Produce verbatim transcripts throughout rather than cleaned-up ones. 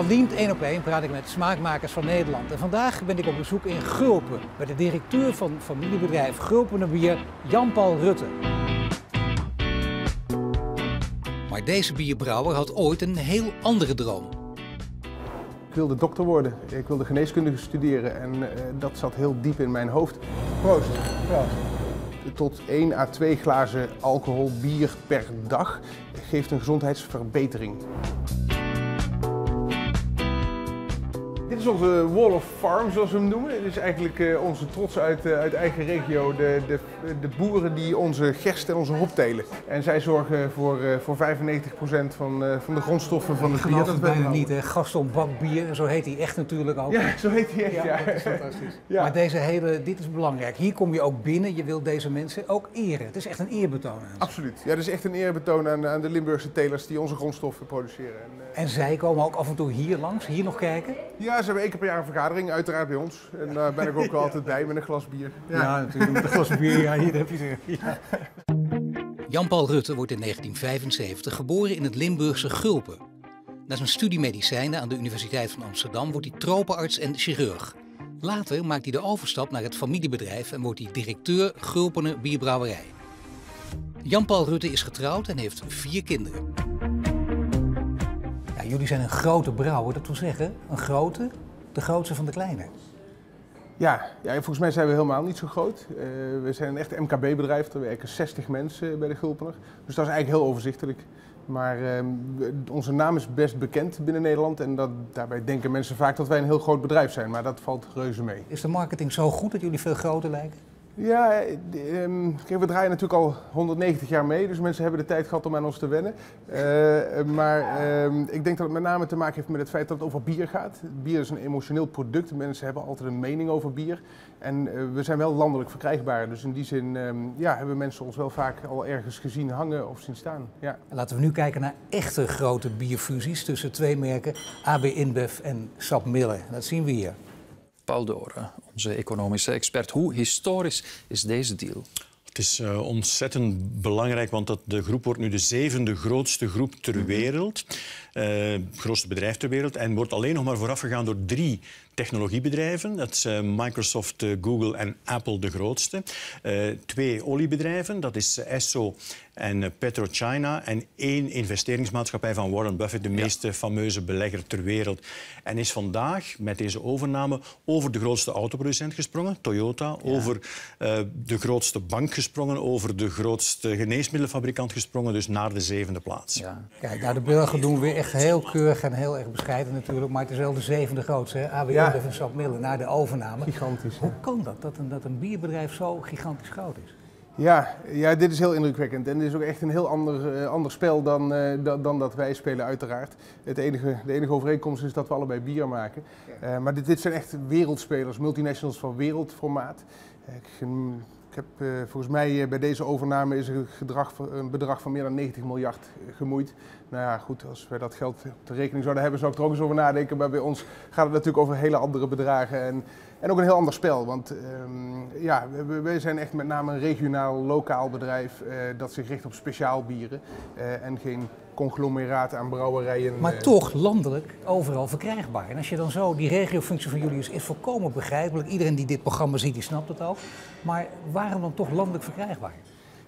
Van Liempt één op één praat ik met smaakmakers van Nederland. En vandaag ben ik op bezoek in Gulpen bij de directeur van familiebedrijf Gulpener Bier, Jan-Paul Rutten. Maar deze bierbrouwer had ooit een heel andere droom. Ik wilde dokter worden. Ik wilde geneeskunde studeren en uh, dat zat heel diep in mijn hoofd. Proost. Proost. Tot één à twee glazen alcohol bier per dag geeft een gezondheidsverbetering. Dit is onze Wall of Farm, zoals we hem noemen. Dit is eigenlijk onze trots uit, uit eigen regio. De, de, de boeren die onze gerst en onze hop telen. En zij zorgen voor, voor vijfennegentig procent van, van de grondstoffen van het bier. Ik geloof het bijna niet, hè? Gaston Bakbier. Zo heet hij echt natuurlijk ook. Ja, zo heet hij echt, ja. ja. Dat is fantastisch. Ja. Maar deze hele, dit is belangrijk. Hier kom je ook binnen. Je wilt deze mensen ook eren. Het is echt een eerbetoon aan ze. Absoluut. Ja, het is echt een eerbetoon aan, aan de Limburgse telers die onze grondstoffen produceren. En, uh... en zij komen ook af en toe hier langs, hier nog kijken? Ja. Ze hebben één keer per jaar een vergadering, uiteraard bij ons. En daar ben ik ook wel altijd bij met een glas bier. Ja, ja natuurlijk met een glas bier. Ja, hier heb je ze. Ja. Jan-Paul Rutten wordt in negentien vijfenzeventig geboren in het Limburgse Gulpen. Na zijn studie medicijnen aan de Universiteit van Amsterdam wordt hij tropenarts en chirurg. Later maakt hij de overstap naar het familiebedrijf en wordt hij directeur Gulpener Bierbrouwerij. Jan-Paul Rutten is getrouwd en heeft vier kinderen. Jullie zijn een grote brouwer, dat wil zeggen, een grote, de grootste van de kleine. Ja, ja, volgens mij zijn we helemaal niet zo groot. Uh, we zijn een echt M K B-bedrijf, er werken zestig mensen bij de Gulpener. Dus dat is eigenlijk heel overzichtelijk. Maar uh, onze naam is best bekend binnen Nederland en dat, daarbij denken mensen vaak dat wij een heel groot bedrijf zijn. Maar dat valt reuze mee. Is de marketing zo goed dat jullie veel groter lijken? Ja, kijk, we draaien natuurlijk al honderdnegentig jaar mee, dus mensen hebben de tijd gehad om aan ons te wennen. Uh, maar uh, ik denk dat het met name te maken heeft met het feit dat het over bier gaat. Bier is een emotioneel product, mensen hebben altijd een mening over bier. En uh, we zijn wel landelijk verkrijgbaar, dus in die zin uh, ja, hebben mensen ons wel vaak al ergens gezien hangen of zien staan. Ja. Laten we nu kijken naar echte grote bierfusies tussen twee merken, A B InBev en SabMiller. Dat zien we hier. Paul Doren, onze economische expert. Hoe historisch is deze deal? Het is uh, ontzettend belangrijk, want dat de groep wordt nu de zevende grootste groep ter wereld. Uh, grootste bedrijf ter wereld. En wordt alleen nog maar voorafgegaan door drie technologiebedrijven. Dat is uh, Microsoft, uh, Google en Apple de grootste. Uh, twee oliebedrijven, dat is uh, Esso en uh, PetroChina. En één investeringsmaatschappij van Warren Buffett, de meest ja. fameuze belegger ter wereld. En is vandaag met deze overname over de grootste autoproducent gesprongen, Toyota. Ja. Over uh, de grootste bank gesprongen, over de grootste geneesmiddelenfabrikant gesprongen. Dus naar de zevende plaats. Ja. Kijk, nou, de burger doen weer echt heel keurig en heel erg bescheiden natuurlijk. Maar het is wel de zevende grootste, hè? A B ja. Van SabMiller naar de overname. Gigantisch. Hoe kan dat, dat een, dat een bierbedrijf zo gigantisch groot is? Ja, ja, dit is heel indrukwekkend en dit is ook echt een heel ander, uh, ander spel dan, uh, dan, dan dat wij spelen uiteraard. Het enige, de enige overeenkomst is dat we allebei bier maken. Uh, maar dit, dit zijn echt wereldspelers, multinationals van wereldformaat. Uh, ik, ik heb uh, volgens mij uh, bij deze overname is een, gedrag, een bedrag van meer dan negentig miljard gemoeid. Nou ja, goed, als we dat geld op de rekening zouden hebben, zou ik er ook eens over nadenken. Maar bij ons gaat het natuurlijk over hele andere bedragen en, en ook een heel ander spel. Want um, ja, we, we zijn echt met name een regionaal, lokaal bedrijf uh, dat zich richt op speciaal bieren uh, en geen conglomeraat aan brouwerijen. Maar uh, toch landelijk overal verkrijgbaar. En als je dan zo, die regiofunctie van jullie is, is volkomen begrijpelijk. Iedereen die dit programma ziet, die snapt het ook. Maar waarom dan toch landelijk verkrijgbaar?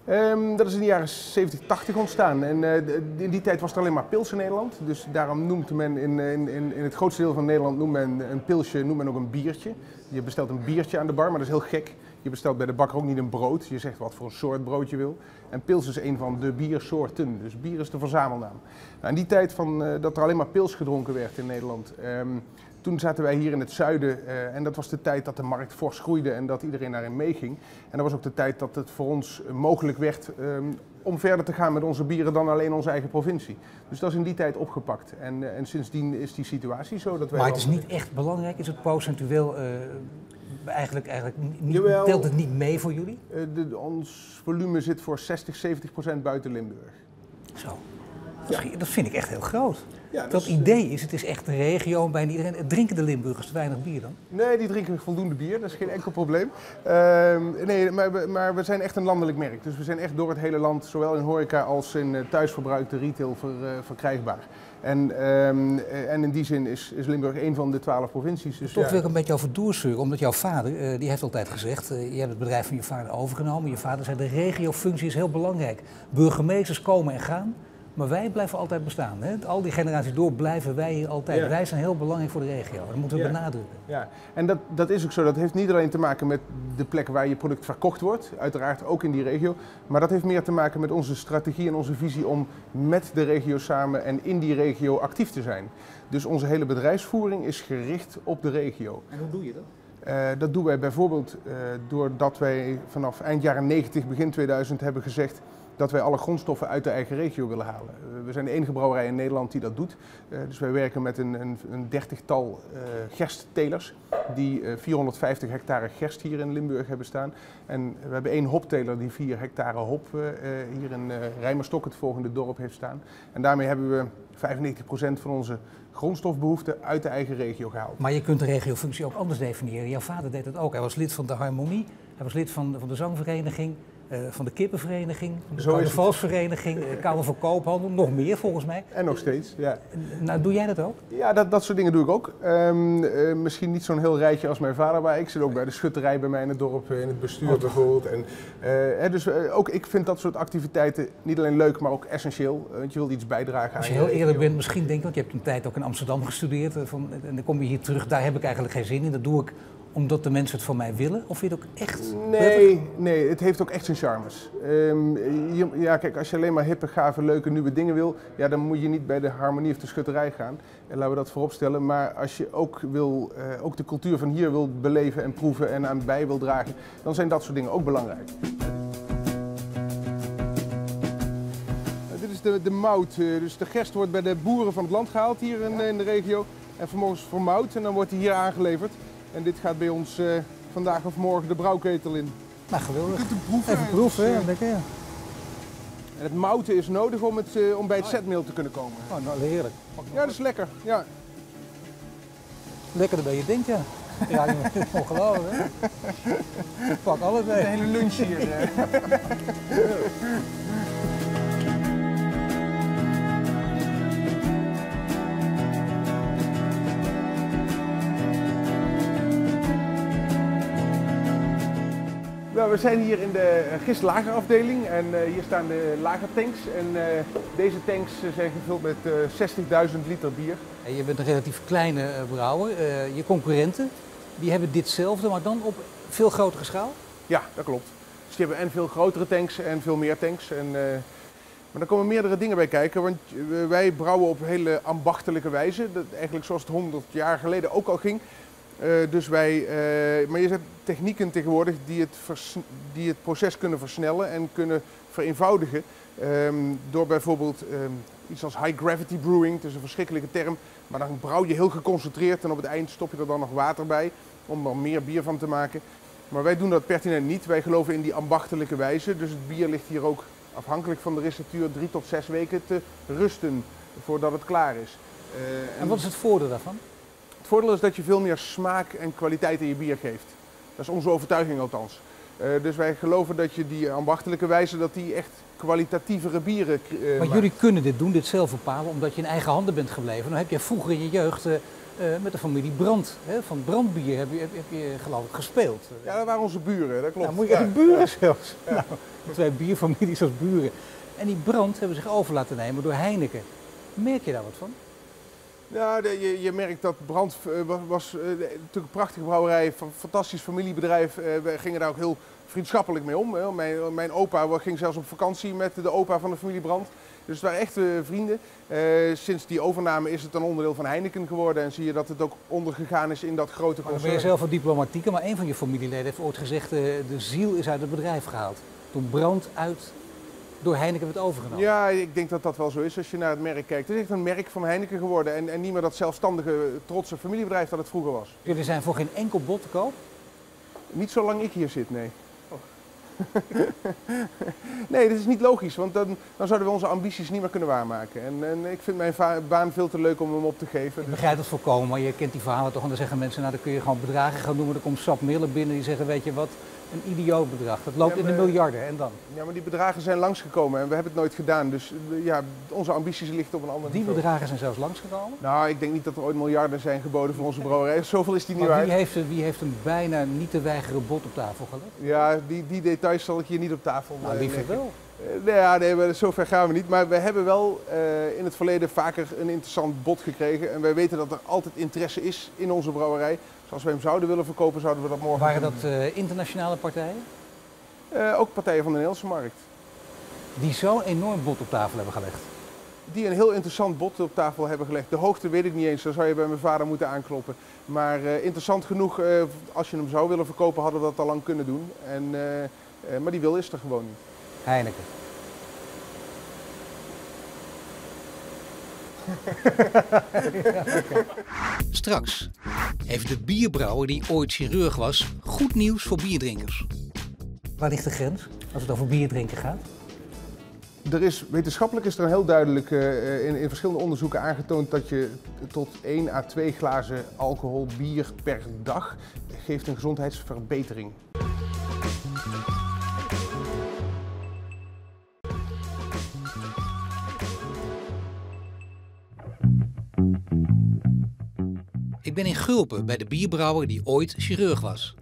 Um, dat is in de jaren zeventig, tachtig ontstaan en uh, in die tijd was er alleen maar pils in Nederland. Dus daarom noemt men in, in, in het grootste deel van Nederland noemt men een pilsje, noemt men ook een biertje. Je bestelt een biertje aan de bar, maar dat is heel gek. Je bestelt bij de bakker ook niet een brood, je zegt wat voor een soort brood je wil. En pils is een van de biersoorten, dus bier is de verzamelnaam. Nou, in die tijd van, uh, dat er alleen maar pils gedronken werd in Nederland, um, toen zaten wij hier in het zuiden uh, en dat was de tijd dat de markt fors groeide en dat iedereen daarin meeging. En dat was ook de tijd dat het voor ons mogelijk werd um, om verder te gaan met onze bieren dan alleen onze eigen provincie. Dus dat is in die tijd opgepakt en, uh, en sindsdien is die situatie zo dat wij... Maar het is niet echt belangrijk, is het procentueel... Uh... Eigenlijk, eigenlijk niet, Jawel, telt het niet mee voor jullie? De, ons volume zit voor zestig, zeventig procent buiten Limburg. Zo. Dat, ja. dat vind ik echt heel groot. Ja, dat dat is, idee is, het is echt de regio en bijna iedereen. Drinken de Limburgers te weinig bier dan? Nee, die drinken voldoende bier, dat is geen enkel probleem. Uh, nee, maar, maar we zijn echt een landelijk merk. Dus we zijn echt door het hele land, zowel in horeca als in thuisverbruik, de retail ver, uh, verkrijgbaar. En, um, en in die zin is, is Limburg één van de twaalf provincies. Dus Toch ja. wil ik een beetje over doorsturen, omdat jouw vader, uh, die heeft altijd gezegd, uh, je hebt het bedrijf van je vader overgenomen. Je vader zei, de regiofunctie is heel belangrijk. Burgemeesters komen en gaan, maar wij blijven altijd bestaan. Hè? Al die generaties door blijven wij hier altijd. Ja. Wij zijn heel belangrijk voor de regio, dat moeten we ja. benadrukken. Ja, en dat, dat is ook zo. Dat heeft niet alleen te maken met de plek waar je product verkocht wordt, uiteraard ook in die regio. Maar dat heeft meer te maken met onze strategie en onze visie om met de regio samen en in die regio actief te zijn. Dus onze hele bedrijfsvoering is gericht op de regio. En hoe doe je dat? Uh, dat doen wij bijvoorbeeld uh, doordat wij vanaf eind jaren negentig, begin tweeduizend hebben gezegd dat wij alle grondstoffen uit de eigen regio willen halen. We zijn de enige brouwerij in Nederland die dat doet. Uh, dus wij werken met een, een, een dertigtal uh, gersttelers die uh, vierhonderdvijftig hectare gerst hier in Limburg hebben staan. En we hebben één hopteler die vier hectare hop uh, hier in uh, Rijmerstok, het volgende dorp, heeft staan. En daarmee hebben we vijfennegentig procent van onze grondstofbehoeften uit de eigen regio gehaald. Maar je kunt de regiofunctie ook anders definiëren. Jouw vader deed dat ook. Hij was lid van de Harmonie, hij was lid van de, van de zangvereniging, uh, van de kippenvereniging, de carnavalsvereniging, de Kamer van Koophandel, nog meer volgens mij. En nog steeds, ja. Nou, doe jij dat ook? Ja, dat, dat soort dingen doe ik ook. Um, uh, misschien niet zo'n heel rijtje als mijn vader, maar ik zit ook bij de schutterij bij mij in het dorp, in het bestuur oh, bijvoorbeeld. En, uh, dus uh, ook ik vind dat soort activiteiten niet alleen leuk, maar ook essentieel, uh, want je wilt iets bijdragen aan je heel eerlijk bent, misschien denk ik, want je hebt een tijd ook in Amsterdam gestudeerd van, en dan kom je hier terug, daar heb ik eigenlijk geen zin in, dat doe ik omdat de mensen het van mij willen, of vind je het ook echt nee, nee, het heeft ook echt zijn charmes. Um, je, ja, kijk, als je alleen maar hippe, gave, leuke, nieuwe dingen wil, ja, dan moet je niet bij de Harmonie of de schutterij gaan. En laten we dat vooropstellen. Maar als je ook, wil, uh, ook de cultuur van hier wil beleven en proeven en aan bij wil dragen, dan zijn dat soort dingen ook belangrijk. Dit is de, de mout. Dus de gerst wordt bij de boeren van het land gehaald hier in, in de regio. En vervolgens vermout en dan wordt die hier aangeleverd. En dit gaat bij ons uh, vandaag of morgen de brouwketel in. Nou, geweldig. Je kunt hem proeven. Even proeven, dus, uh, ja, lekker, ja. En het mouten is nodig om, het, uh, om bij het zetmeel te kunnen komen. Oh, nou, heerlijk. Ja, dat is lekker. Ja. Lekkerder dan je denkt, ja. Ja, ongelooflijk, hè. Ik pak alles mee. Een hele lunch hier. Hè. We zijn hier in de gistlagerafdeling en hier staan de lagertanks en deze tanks zijn gevuld met zestigduizend liter bier. Je bent een relatief kleine brouwer, je concurrenten die hebben ditzelfde, maar dan op veel grotere schaal? Ja, dat klopt. Dus die hebben en veel grotere tanks en veel meer tanks. En, maar daar komen meerdere dingen bij kijken, want wij brouwen op hele ambachtelijke wijze, dat eigenlijk zoals het honderd jaar geleden ook al ging. Uh, dus wij, uh, maar je hebt technieken tegenwoordig die het, vers, die het proces kunnen versnellen en kunnen vereenvoudigen. Um, door bijvoorbeeld um, iets als high gravity brewing, dat is een verschrikkelijke term. Maar dan brouw je heel geconcentreerd en op het eind stop je er dan nog water bij om er meer bier van te maken. Maar wij doen dat pertinent niet. Wij geloven in die ambachtelijke wijze. Dus het bier ligt hier ook afhankelijk van de receptuur drie tot zes weken te rusten voordat het klaar is. Uh, en wat is het voordeel daarvan? Het voordeel is dat je veel meer smaak en kwaliteit in je bier geeft. Dat is onze overtuiging althans. Uh, dus wij geloven dat je die ambachtelijke wijze, dat die echt kwalitatievere bieren uh, Maar maakt. Jullie kunnen dit doen, dit zelf bepalen, omdat je in eigen handen bent gebleven. Dan heb je vroeger in je jeugd uh, uh, met de familie Brand, hè, van Brandbier, heb je, heb, heb je geloof ik gespeeld. Ja, dat waren onze buren, dat klopt. Nou, moet je ja. de buren zelfs. Ja. Nou, twee bierfamilies als buren. En die Brand hebben zich over laten nemen door Heineken. Merk je daar wat van? Ja, je, je merkt dat Brand was, was natuurlijk een prachtige brouwerij, een fantastisch familiebedrijf. We gingen daar ook heel vriendschappelijk mee om. Mijn, mijn opa ging zelfs op vakantie met de opa van de familie Brand. Dus het waren echt vrienden. Sinds die overname is het een onderdeel van Heineken geworden. En zie je dat het ook ondergegaan is in dat grote concern. Dan ben je zelf een diplomatieke, maar een van je familieleden heeft ooit gezegd, de ziel is uit het bedrijf gehaald. Toen Brand uit... door Heineken werd overgenomen. Ja, ik denk dat dat wel zo is als je naar het merk kijkt. Het is echt een merk van Heineken geworden en, en niet meer dat zelfstandige, trotse familiebedrijf dat het vroeger was. Jullie zijn voor geen enkel bod te koop? Niet zolang ik hier zit, nee. Oh. Nee, dat is niet logisch, want dan, dan zouden we onze ambities niet meer kunnen waarmaken. En, en ik vind mijn va- baan veel te leuk om hem op te geven. Ik begrijp dat volkomen, maar je kent die verhalen toch. En dan zeggen mensen, nou dan kun je gewoon bedragen gaan noemen. Dan komt SabMiller binnen die zeggen, weet je wat, een idioot bedrag. Dat loopt ja, maar, in de miljarden en dan? Ja, maar die bedragen zijn langsgekomen en we hebben het nooit gedaan. Dus ja, onze ambities liggen op een ander niveau. Die bedragen zijn zelfs langsgekomen? Nou, ik denk niet dat er ooit miljarden zijn geboden voor onze brouwerij. Zoveel is die niet waard. Wie heeft, wie heeft een bijna niet te weigeren bod op tafel gelegd? Ja, die, die details zal ik hier niet op tafel leggen. Nou, liever wel. Nee, ja, nee, zover gaan we niet. Maar we hebben wel uh, in het verleden vaker een interessant bod gekregen. En wij weten dat er altijd interesse is in onze brouwerij. Dus als we hem zouden willen verkopen, zouden we dat morgen Waren doen. dat uh, internationale partijen? Uh, ook partijen van de Nederlandse markt. Die zo'n enorm bod op tafel hebben gelegd? Die een heel interessant bod op tafel hebben gelegd. De hoogte weet ik niet eens, daar zou je bij mijn vader moeten aankloppen. Maar uh, interessant genoeg, uh, als je hem zou willen verkopen, hadden we dat al lang kunnen doen. En, uh, uh, maar die wil is er gewoon niet. Heineken. Ja, okay. Straks heeft de bierbrouwer die ooit chirurg was goed nieuws voor bierdrinkers. Waar ligt de grens als het over bierdrinken gaat? Er is, wetenschappelijk is er een heel duidelijk uh, in, in verschillende onderzoeken aangetoond dat je tot één à twee glazen alcohol bier per dag geeft een gezondheidsverbetering. Ik ben in Gulpen bij de bierbrouwer die ooit chirurg was.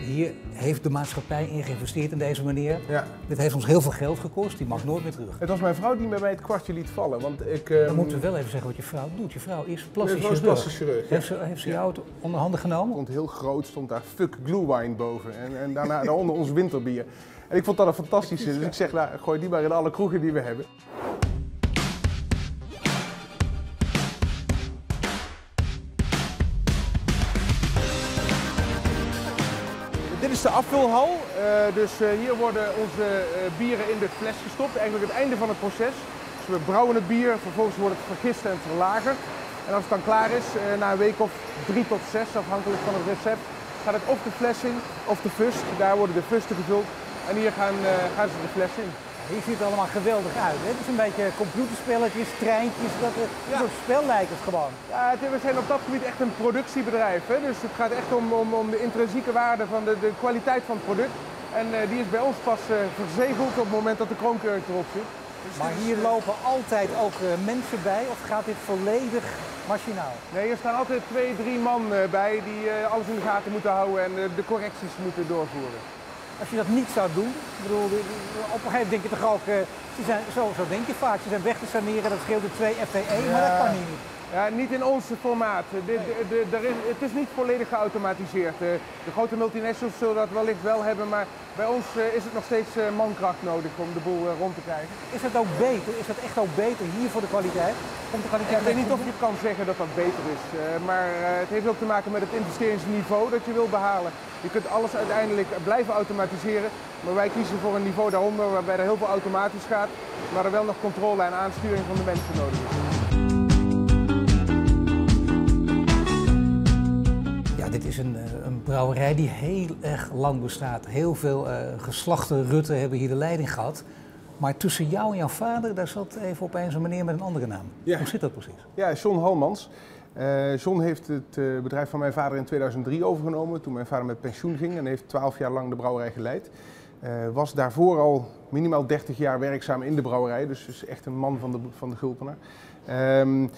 Hier heeft de maatschappij in geïnvesteerd in deze manier. Ja. Dit heeft ons heel veel geld gekost, die mag nooit meer terug. Het was mijn vrouw die mij het kwartje liet vallen. Want ik, um... Dan moeten we wel even zeggen wat je vrouw doet. Je vrouw is plastisch chirurg. Plastisch chirurg. Heeft ze, heeft ze ja. jou het onder handen genomen? Stond heel groot stond daar fuck glue wine boven en, en daarna, daaronder ons winterbier. En ik vond dat een fantastische, dus ik zeg nou, gooi die maar in alle kroegen die we hebben. Dit is de afvulhal, uh, dus uh, hier worden onze uh, bieren in de fles gestopt, eigenlijk het einde van het proces. Dus we brouwen het bier, vervolgens wordt het vergist en verlagerd. En als het dan klaar is, uh, na een week of drie tot zes, afhankelijk van het recept, gaat het of de fles in of de fust. Daar worden de fusten gevuld en hier gaan, uh, gaan ze de fles in. Hier ziet het allemaal geweldig uit. Hè? Het is een beetje computerspelletjes, treintjes, dat het, ja. een soort spel lijkt het gewoon. Ja, het, we zijn op dat gebied echt een productiebedrijf. Hè? Dus het gaat echt om, om, om de intrinsieke waarde van de, de kwaliteit van het product. En uh, die is bij ons pas uh, verzegeld op het moment dat de kroonkurk erop zit. Dus maar hier lopen altijd ook uh, mensen bij of gaat dit volledig machinaal? Nee, er staan altijd twee, drie man uh, bij die uh, alles in de gaten moeten houden en uh, de correcties moeten doorvoeren. Als je dat niet zou doen, bedoel, op een gegeven moment denk je toch ook, ze zijn, zo, zo denk je vaak, ze zijn weg te saneren, dat scheelt de twee F T E, ja. maar dat kan niet. Ja, niet in ons formaat. De, de, de, de, de, het is niet volledig geautomatiseerd. De, de grote multinationals zullen dat wellicht wel hebben, maar bij ons is het nog steeds mankracht nodig om de boel rond te krijgen. Is dat ook beter? Is dat echt ook beter hier voor de kwaliteit? Komt de kwaliteit Ik weet niet of je kan zeggen dat dat beter is, maar het heeft ook te maken met het investeringsniveau dat je wil behalen. Je kunt alles uiteindelijk blijven automatiseren, maar wij kiezen voor een niveau daaronder waarbij er heel veel automatisch gaat, maar er wel nog controle en aansturing van de mensen nodig is. Dit is een, een brouwerij die heel erg lang bestaat. Heel veel uh, geslachten Rutten hebben hier de leiding gehad. Maar tussen jou en jouw vader, daar zat even opeens een meneer met een andere naam. Ja. Hoe zit dat precies? Ja, John Halmans. Uh, John heeft het uh, bedrijf van mijn vader in tweeduizend drie overgenomen, toen mijn vader met pensioen ging. En heeft twaalf jaar lang de brouwerij geleid. Uh, was daarvoor al minimaal dertig jaar werkzaam in de brouwerij. Dus is echt een man van de, van de Gulpener. Um,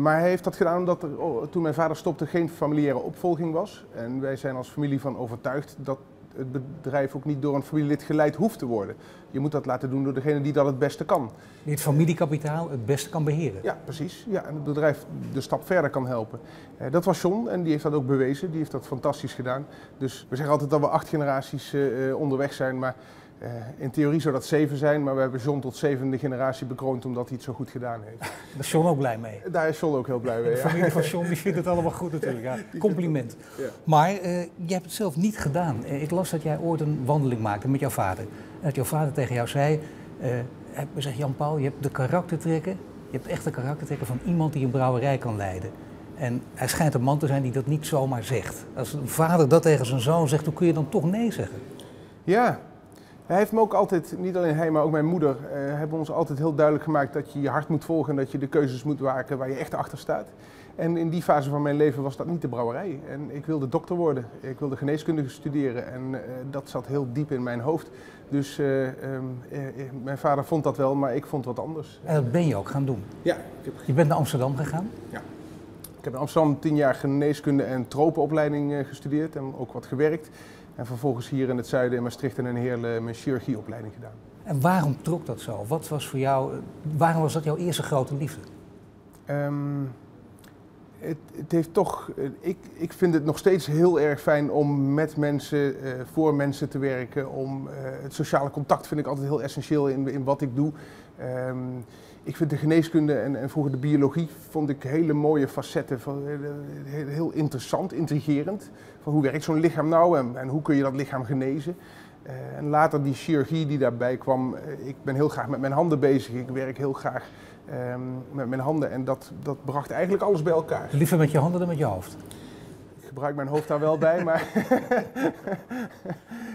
Maar hij heeft dat gedaan omdat er, oh, toen mijn vader stopte, geen familiaire opvolging was. En wij zijn als familie van overtuigd dat het bedrijf ook niet door een familielid geleid hoeft te worden. Je moet dat laten doen door degene die dat het beste kan. Die het familiekapitaal het beste kan beheren. Ja, precies. Ja, en het bedrijf de stap verder kan helpen. Uh, dat was John en die heeft dat ook bewezen. Die heeft dat fantastisch gedaan. Dus we zeggen altijd dat we acht generaties uh, onderweg zijn. Maar uh, in theorie zou dat zeven zijn, maar we hebben John tot zevende generatie bekroond omdat hij het zo goed gedaan heeft. Daar is John ook blij mee. Daar is John ook heel blij mee. De familie ja. van John die vindt het allemaal goed natuurlijk. Ja, compliment. Ja. Maar uh, je hebt het zelf niet gedaan. Uh, ik las dat jij ooit een wandeling maakte met jouw vader. En dat jouw vader tegen jou zei, uh, zeg Jan-Paul, je hebt de karaktertrekken, je hebt echt de karaktertrekken van iemand die een brouwerij kan leiden. En hij schijnt een man te zijn die dat niet zomaar zegt. Als een vader dat tegen zijn zoon zegt, hoe kun je dan toch nee zeggen? Ja, hij heeft me ook altijd, niet alleen hij, maar ook mijn moeder, eh, hebben ons altijd heel duidelijk gemaakt dat je je hart moet volgen en dat je de keuzes moet maken waar je echt achter staat. En in die fase van mijn leven was dat niet de brouwerij. En ik wilde dokter worden, ik wilde geneeskunde studeren en uh, dat zat heel diep in mijn hoofd. Dus uh, um, uh, mijn vader vond dat wel, maar ik vond wat anders. En dat ben je ook gaan doen? Ja. Ik heb... Je bent naar Amsterdam gegaan? Ja. Ik heb in Amsterdam tien jaar geneeskunde en tropenopleiding uh, gestudeerd en ook wat gewerkt. En vervolgens hier in het zuiden in Maastricht en in Heerlen mijn chirurgieopleiding gedaan. En waarom trok dat zo? Wat was voor jou, waarom was dat jouw eerste grote liefde? Um... Het, het heeft toch, ik, ik vind het nog steeds heel erg fijn om met mensen, eh, voor mensen te werken. Om, eh, het sociale contact vind ik altijd heel essentieel in, in wat ik doe. Um, ik vind de geneeskunde en, en vroeger de biologie vond ik hele mooie facetten. Van, heel, heel interessant, intrigerend. Van hoe werkt zo'n lichaam nou en, en hoe kun je dat lichaam genezen? Uh, en later die chirurgie die daarbij kwam, uh, ik ben heel graag met mijn handen bezig, ik werk heel graag uh, met mijn handen en dat, dat bracht eigenlijk alles bij elkaar. Liever met je handen dan met je hoofd? Ik gebruik mijn hoofd daar wel bij, maar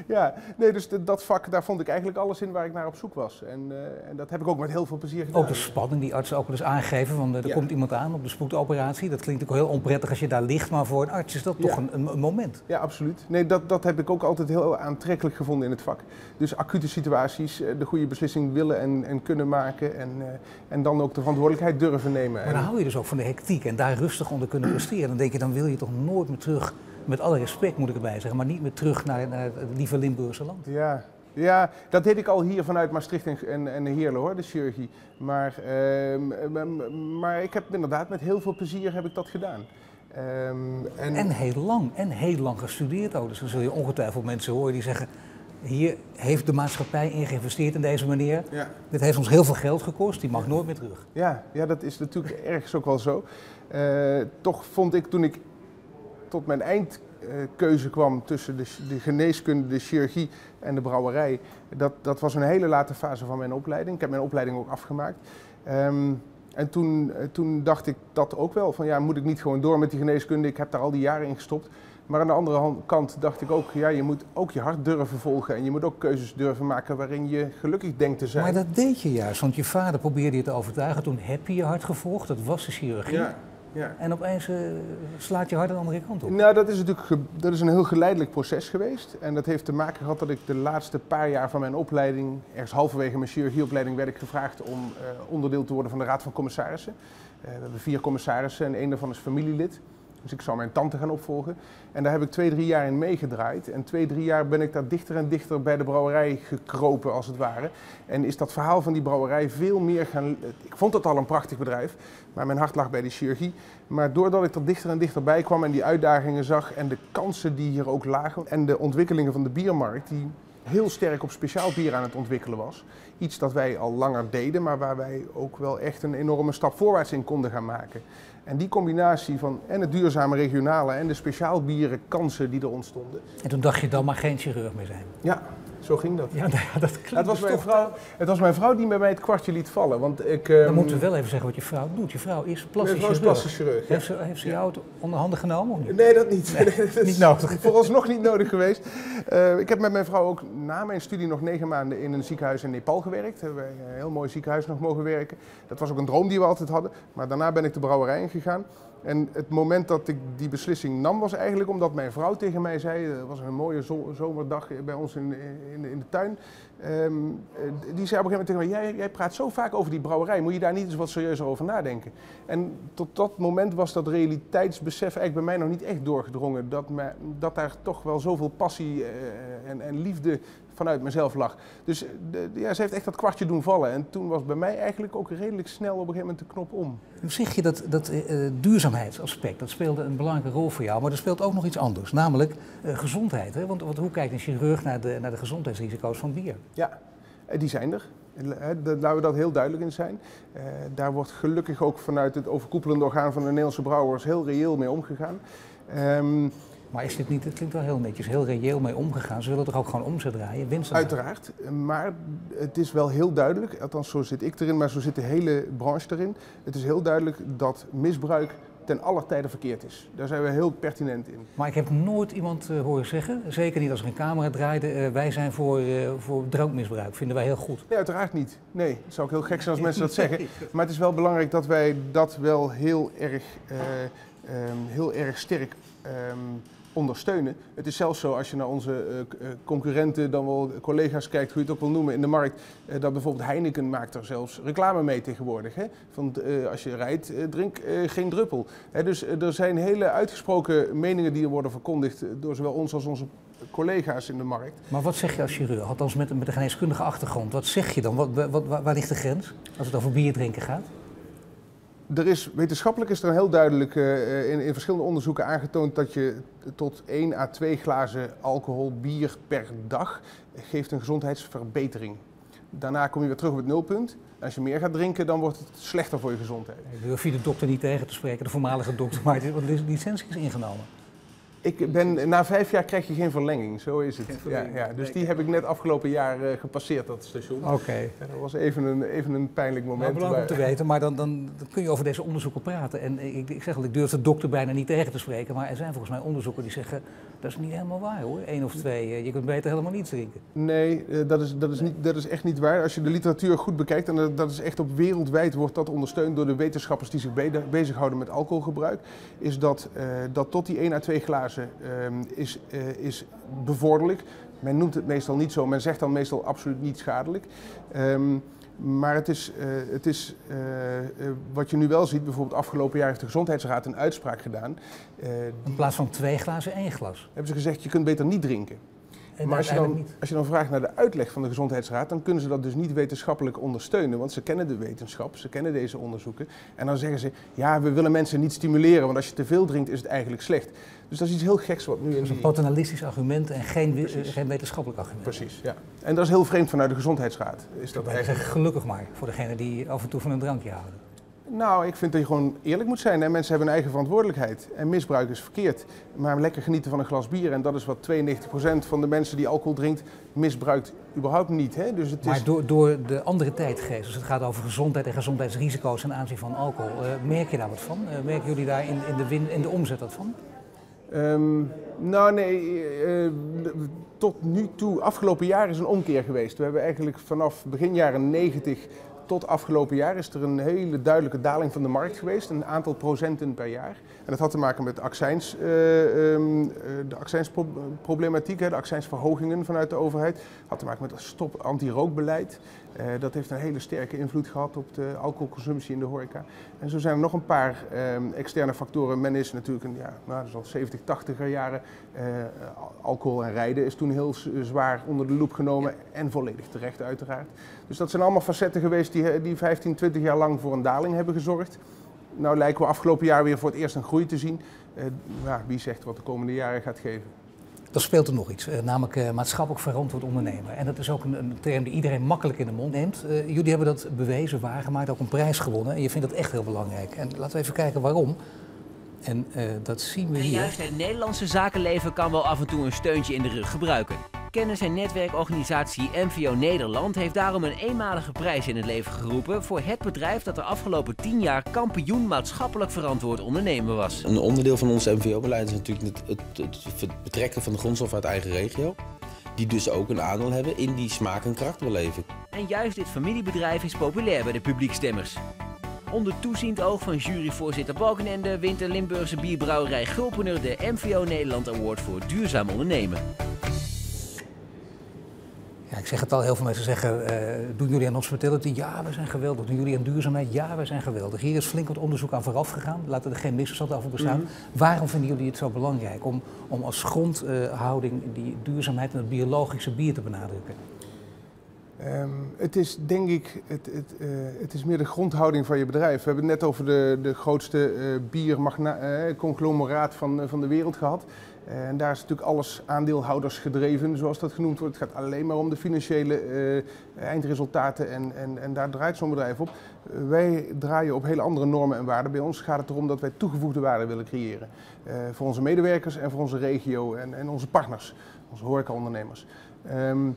ja, nee, dus de, dat vak, daar vond ik eigenlijk alles in waar ik naar op zoek was en, uh, en dat heb ik ook met heel veel plezier gedaan. Ook de spanning die artsen ook wel eens aangeven, want uh, er ja. komt iemand aan op de spoedoperatie, dat klinkt ook heel onprettig als je daar ligt, maar voor een arts is dat ja. toch een, een moment. Ja, absoluut. Nee, dat, dat heb ik ook altijd heel aantrekkelijk gevonden in het vak. Dus acute situaties, uh, de goede beslissing willen en, en kunnen maken en, uh, en dan ook de verantwoordelijkheid durven nemen. Maar dan hou je dus ook van de hectiek en daar rustig onder kunnen presteren. Dan denk je, dan wil je toch nooit meer terug, met alle respect moet ik erbij zeggen, maar niet meer terug naar, naar het lieve Limburgse land. Ja, ja, dat deed ik al hier vanuit Maastricht en, en, en Heerlen hoor, de chirurgie. Maar, eh, maar ik heb inderdaad met heel veel plezier heb ik dat gedaan. Um, en... en heel lang, en heel lang gestudeerd ook. Dus dan zul je ongetwijfeld mensen horen die zeggen, hier heeft de maatschappij in geïnvesteerd in deze manier. Ja. Dit heeft ons heel veel geld gekost, die mag nooit meer terug. Ja, ja dat is natuurlijk ergens ook wel zo. Uh, toch vond ik toen ik tot mijn eindkeuze kwam tussen de, de geneeskunde, de chirurgie en de brouwerij. Dat, dat was een hele late fase van mijn opleiding. Ik heb mijn opleiding ook afgemaakt. Um, en toen, toen dacht ik dat ook wel. Van ja, moet ik niet gewoon door met die geneeskunde? Ik heb daar al die jaren in gestopt. Maar aan de andere kant dacht ik ook, ja, je moet ook je hart durven volgen. En je moet ook keuzes durven maken waarin je gelukkig denkt te zijn. Maar dat deed je juist, want je vader probeerde je te overtuigen. Toen heb je je hart gevolgd, dat was de chirurgie. Ja. Ja. En opeens uh, slaat je hart de andere kant op. Nou, dat is natuurlijk dat is een heel geleidelijk proces geweest. En dat heeft te maken gehad dat ik de laatste paar jaar van mijn opleiding, ergens halverwege mijn chirurgieopleiding, werd ik gevraagd om uh, onderdeel te worden van de Raad van Commissarissen. Uh, we hebben vier commissarissen en één daarvan is familielid. Dus ik zou mijn tante gaan opvolgen. En daar heb ik twee, drie jaar in meegedraaid. En twee, drie jaar ben ik daar dichter en dichter bij de brouwerij gekropen, als het ware. En is dat verhaal van die brouwerij veel meer gaan... Ik vond het al een prachtig bedrijf, maar mijn hart lag bij de chirurgie. Maar doordat ik er dichter en dichterbij kwam en die uitdagingen zag... en de kansen die hier ook lagen en de ontwikkelingen van de biermarkt... die heel sterk op speciaal bier aan het ontwikkelen was. Iets dat wij al langer deden, maar waar wij ook wel echt een enorme stap voorwaarts in konden gaan maken. En die combinatie van en het duurzame regionale en de speciaalbieren kansen die er ontstonden. En toen dacht je dan maar geen chirurg meer zijn. Ja, zo ging dat. Ja, nou ja, dat klinkt het, was dus mijn vrouw, het was mijn vrouw die bij mij het kwartje liet vallen. Want ik, um... Dan moeten we wel even zeggen wat je vrouw doet. Je vrouw is plastisch chirurg. Plastisch chirurg ja. heeft, ze, heeft ze jou het onder handen genomen of niet? Nee, dat niet. Nee, dat is niet nodig. Vooralsnog niet nodig geweest. Uh, ik heb met mijn vrouw ook na mijn studie nog negen maanden in een ziekenhuis in Nepal gewerkt. Hebben wij een heel mooi ziekenhuis nog mogen werken. Dat was ook een droom die we altijd hadden. Maar daarna ben ik de brouwerij ingegaan. Gegaan. En het moment dat ik die beslissing nam was eigenlijk omdat mijn vrouw tegen mij zei, het was een mooie zo zomerdag bij ons in, in, in de tuin, um, die zei op een gegeven moment tegen mij, jij, jij praat zo vaak over die brouwerij, moet je daar niet eens wat serieuzer over nadenken? En tot dat moment was dat realiteitsbesef eigenlijk bij mij nog niet echt doorgedrongen, dat, me, dat daar toch wel zoveel passie uh, en, en liefde vanuit mezelf lag. Dus de, ja, ze heeft echt dat kwartje doen vallen en toen was bij mij eigenlijk ook redelijk snel op een gegeven moment de knop om. Hoe zeg je dat, dat uh, duurzaamheidsaspect, dat speelde een belangrijke rol voor jou, maar er speelt ook nog iets anders, namelijk uh, gezondheid. Hè? Want, want hoe kijkt een chirurg naar de, naar de gezondheidsrisico's van bier? Ja, die zijn er. Laten we dat heel duidelijk in zijn. Uh, daar wordt gelukkig ook vanuit het overkoepelende orgaan van de Nederlandse brouwers heel reëel mee omgegaan. Um, Maar is dit niet, het klinkt wel heel netjes, heel reëel mee omgegaan. Ze willen toch ook gewoon omzet draaien, winst draaien? Uiteraard, maar het is wel heel duidelijk, althans zo zit ik erin, maar zo zit de hele branche erin. Het is heel duidelijk dat misbruik ten alle tijde verkeerd is. Daar zijn we heel pertinent in. Maar ik heb nooit iemand uh, horen zeggen, zeker niet als er een camera draaide, uh, wij zijn voor, uh, voor drankmisbruik. Vinden wij heel goed. Nee, uiteraard niet. Nee, het zou ook heel gek zijn als mensen dat zeggen. Maar het is wel belangrijk dat wij dat wel heel erg, uh, um, heel erg sterk um, ondersteunen. Het is zelfs zo, als je naar onze uh, concurrenten, dan wel collega's kijkt, hoe je het ook wil noemen, in de markt, uh, dat bijvoorbeeld Heineken maakt er zelfs reclame mee tegenwoordig. Hè? Van, uh, als je rijdt, uh, drink uh, geen druppel. Hè? Dus uh, er zijn hele uitgesproken meningen die er worden verkondigd door zowel ons als onze collega's in de markt. Maar wat zeg je als chirurg, althans met, met een geneeskundige achtergrond, wat zeg je dan? Wat, wat, waar, waar ligt de grens als het over bier drinken gaat? Er is, wetenschappelijk is er heel duidelijk uh, in, in verschillende onderzoeken aangetoond dat je tot één à twee glazen alcohol bier per dag geeft een gezondheidsverbetering. Daarna kom je weer terug op het nulpunt. Als je meer gaat drinken, dan wordt het slechter voor je gezondheid. Ik durf je de dokter niet tegen te spreken, de voormalige dokter, maar de licentie is ingenomen. Ik ben, na vijf jaar krijg je geen verlenging, zo is het. Ja, ja, dus die heb ik net afgelopen jaar uh, gepasseerd, dat station. Oké. Okay. Dat was even een, even een pijnlijk moment. Nou, belangrijk om te weten, maar dan, dan, dan kun je over deze onderzoeken praten. En ik, ik zeg al, ik durf de dokter bijna niet tegen te spreken, maar er zijn volgens mij onderzoeken die zeggen, dat is niet helemaal waar hoor, één of twee. Je kunt beter helemaal niets drinken. Nee, uh, dat, is, dat, is niet, dat is echt niet waar. Als je de literatuur goed bekijkt, en dat, dat is echt op wereldwijd, wordt dat ondersteund door de wetenschappers die zich be- bezighouden met alcoholgebruik, is dat, uh, dat tot die één à twee glazen Is, is bevorderlijk. Men noemt het meestal niet zo, men zegt dan meestal absoluut niet schadelijk. Um, maar het is, uh, het is uh, uh, wat je nu wel ziet, bijvoorbeeld afgelopen jaar heeft de Gezondheidsraad een uitspraak gedaan. Uh, In plaats van twee glazen, één glas. Hebben ze gezegd, je kunt beter niet drinken. Maar als je, dan, als je dan vraagt naar de uitleg van de Gezondheidsraad, dan kunnen ze dat dus niet wetenschappelijk ondersteunen. Want ze kennen de wetenschap, ze kennen deze onderzoeken. En dan zeggen ze, ja, we willen mensen niet stimuleren, want als je te veel drinkt is het eigenlijk slecht. Dus dat is iets heel geks wat nu... Dat is een paternalistisch argument en geen, geen wetenschappelijk argument. Precies, ja. En dat is heel vreemd vanuit de Gezondheidsraad. Is dat eigenlijk... Gelukkig maar, voor degenen die af en toe van een drankje houden. Nou, ik vind dat je gewoon eerlijk moet zijn. Hè? Mensen hebben hun eigen verantwoordelijkheid en misbruik is verkeerd. Maar lekker genieten van een glas bier, en dat is wat tweeënnegentig procent van de mensen die alcohol drinkt, misbruikt überhaupt niet. Hè? Dus het is... Maar door, door de andere tijdgeest, als het gaat over gezondheid en gezondheidsrisico's ten aanzien van alcohol, uh, merk je daar wat van? Uh, merken jullie daar in, in, de win, in de omzet wat van? Um, nou nee, uh, tot nu toe, afgelopen jaar is een omkeer geweest. We hebben eigenlijk vanaf begin jaren negentig... tot afgelopen jaar is er een hele duidelijke daling van de markt geweest, een aantal procenten per jaar. En dat had te maken met accijns, uh, um, de accijnsproblematiek, de accijnsverhogingen vanuit de overheid. Had te maken met het stop-anti-rookbeleid. Uh, dat heeft een hele sterke invloed gehad op de alcoholconsumptie in de horeca. En zo zijn er nog een paar um, externe factoren. Men is natuurlijk, een, ja, nou, dat is al zeventig, tachtiger jaren, uh, alcohol en rijden is toen heel zwaar onder de loep genomen. Ja. En volledig terecht uiteraard. Dus dat zijn allemaal facetten geweest die die vijftien, twintig jaar lang voor een daling hebben gezorgd. Nou lijken we afgelopen jaar weer voor het eerst een groei te zien. Uh, nou, wie zegt wat de komende jaren gaat geven? Dan speelt er nog iets, uh, namelijk uh, maatschappelijk verantwoord ondernemen. En dat is ook een, een term die iedereen makkelijk in de mond neemt. Uh, jullie hebben dat bewezen, waargemaakt, ook een prijs gewonnen. En je vindt dat echt heel belangrijk. En laten we even kijken waarom. En uh, dat zien we hier. En juist het Nederlandse zakenleven kan wel af en toe een steuntje in de rug gebruiken. Kennis- en netwerkorganisatie M V O Nederland heeft daarom een eenmalige prijs in het leven geroepen voor het bedrijf dat de afgelopen tien jaar kampioen maatschappelijk verantwoord ondernemen was. Een onderdeel van ons M V O-beleid is natuurlijk het, het, het betrekken van de grondstof uit eigen regio, die dus ook een aandeel hebben in die smaak- en krachtbeleving. En juist dit familiebedrijf is populair bij de publiekstemmers. Onder toeziend oog van juryvoorzitter Balkenende wint de Limburgse bierbrouwerij Gulpener de M V O Nederland Award voor duurzaam ondernemen. Ja, ik zeg het al, heel veel mensen zeggen, uh, doen jullie aan hospitality? Ja, wij zijn geweldig. Doen jullie aan duurzaamheid? Ja, wij zijn geweldig. Hier is flink wat onderzoek aan vooraf gegaan. Laten er geen misverstand over bestaan. Mm-hmm. Waarom vinden jullie het zo belangrijk om, om als grondhouding uh, die duurzaamheid en het biologische bier te benadrukken? Um, het is denk ik, het, het, uh, het is meer de grondhouding van je bedrijf. We hebben het net over de, de grootste uh, bierconglomeraat uh, van, uh, van de wereld gehad. Uh, en daar is natuurlijk alles aandeelhouders gedreven, zoals dat genoemd wordt. Het gaat alleen maar om de financiële uh, eindresultaten en, en, en daar draait zo'n bedrijf op. Uh, wij draaien op hele andere normen en waarden. Bij ons gaat het erom dat wij toegevoegde waarde willen creëren. Uh, voor onze medewerkers en voor onze regio en, en onze partners, onze horecaondernemers. Um,